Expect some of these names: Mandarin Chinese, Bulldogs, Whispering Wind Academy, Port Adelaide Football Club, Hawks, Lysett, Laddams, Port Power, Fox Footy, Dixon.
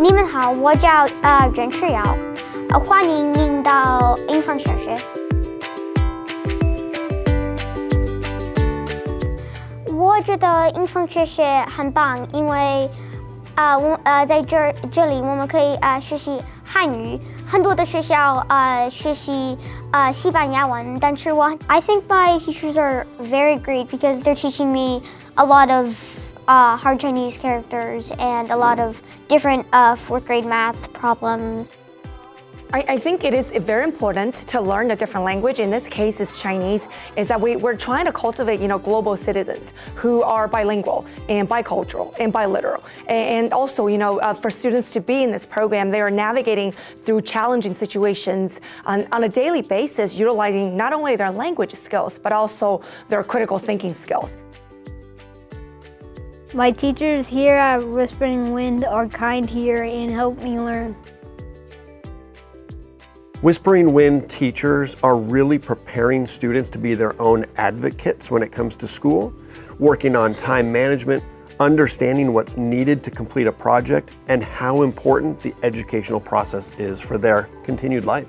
你们好，我叫任世尧，欢迎您到英方小学。我觉得英方小学很棒，因为在这里我们可以学习汉语。很多的学校学习西班牙文，但是I think my teachers are very great because they're teaching me a lot of hard Chinese characters and a lot of different fourth grade math problems. I think it is very important to learn a different language. In this case, it's Chinese. Is that we're trying to cultivate, global citizens who are bilingual and bicultural and biliteral. And also, for students to be in this program, they are navigating through challenging situations on a daily basis, utilizing not only their language skills but also their critical thinking skills. My teachers here at Whispering Wind are kind here and help me learn. Whispering Wind teachers are really preparing students to be their own advocates when it comes to school, working on time management, understanding what's needed to complete a project, and how important the educational process is for their continued life.